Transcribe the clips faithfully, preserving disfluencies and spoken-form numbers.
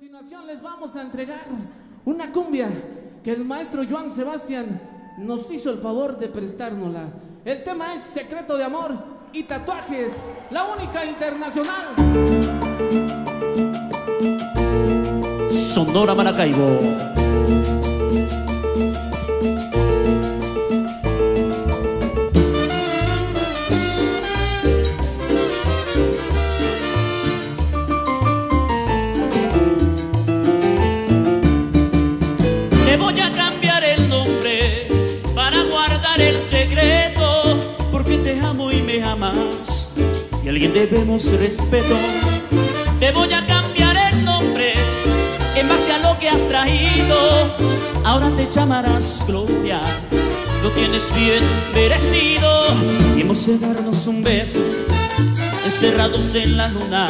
continuación les vamos a entregar una cumbia que el maestro Joan Sebastián nos hizo el favor de prestárnosla. El tema es Secreto de Amor y Tatuajes, la única internacional. Sonora Maracaibo. Y alguien debemos respeto. Te voy a cambiar el nombre en base a lo que has traído. Ahora te llamarás Gloria, lo tienes bien merecido. Y hemos de darnos un beso, encerrados en la luna.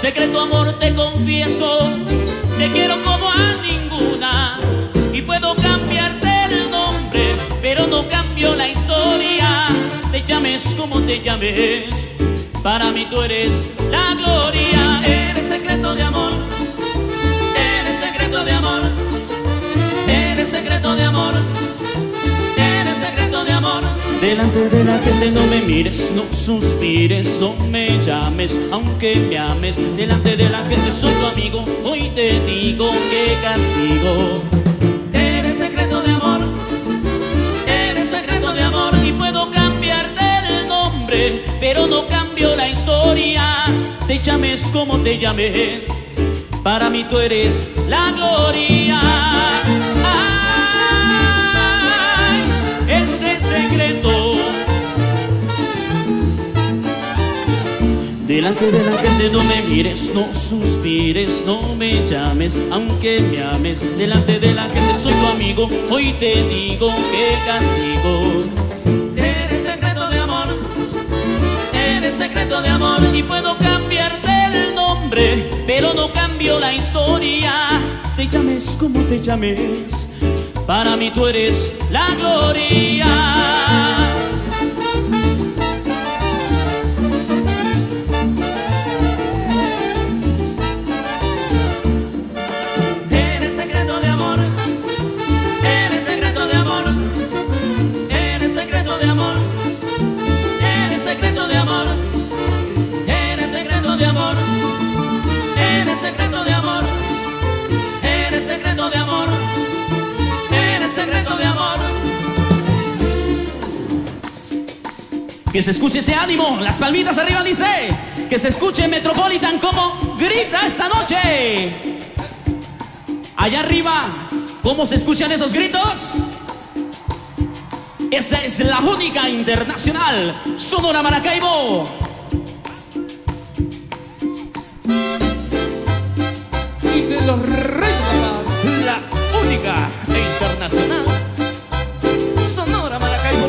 Secreto amor te confieso, te quiero como a ninguna. Y puedo cambiarte el nombre, pero no cambio la historia. Te llames como te llames, para mí tú eres la gloria. Eres secreto de amor, eres secreto de amor, eres secreto de amor, eres secreto de amor. Delante de la gente no me mires, no suspires, no me llames, aunque me ames. Delante de la gente soy tu amigo, hoy te digo que castigo. Pero no cambio la historia, te llames como te llames, para mí tú eres la gloria. Ay, ese secreto. Delante de la gente no me mires, no suspires, no me llames, aunque me ames. Delante de la gente soy tu amigo, hoy te digo que castigo. Secreto de amor y puedo cambiarte el nombre, pero no cambio la historia. Te llames como te llames, para mí tú eres la gloria. Eres secreto de amor, eres secreto de amor, eres secreto de amor, eres secreto de amor. De amor, eres secreto de amor. Que se escuche ese ánimo, las palmitas arriba dice, que se escuche Metropolitan como grita esta noche. Allá arriba, ¿cómo se escuchan esos gritos? Esa es la única internacional, Sonora Maracaibo. Y de los reyes, la única e internacional, Sonora Maracaibo.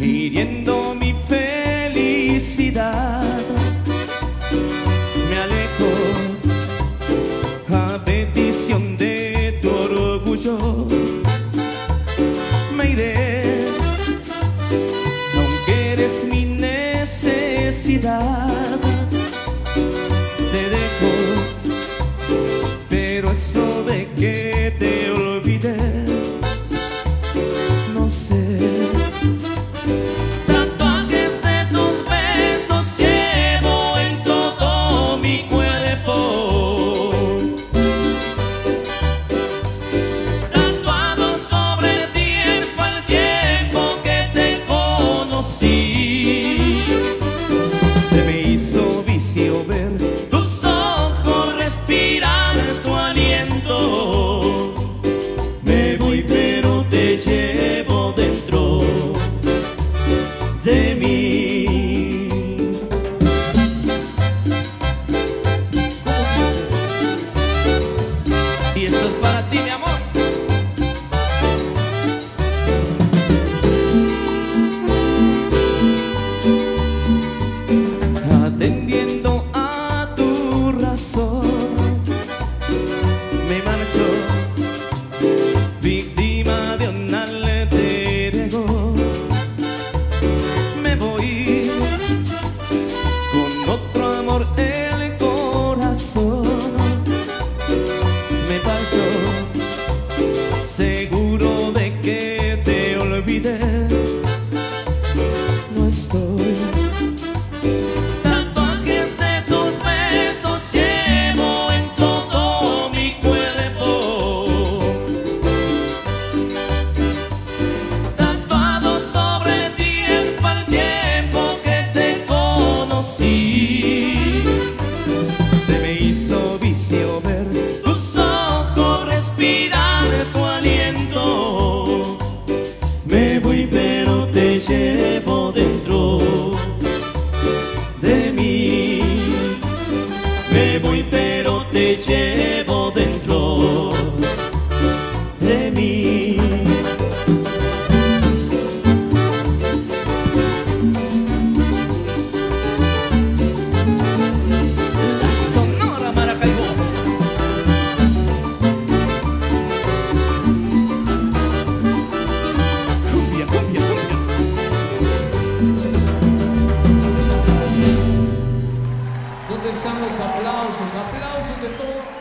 Hiriendo mi felicidad, me alejo a petición de tu orgullo. Me iré, aunque eres mi necesidad. Víctima de un alter ego, me voy. llevo dentro de mí. La Sonora Maracaibo. Cumbia, cumbia, cumbia. ¿Dónde están los aplausos? Aplausos de todo.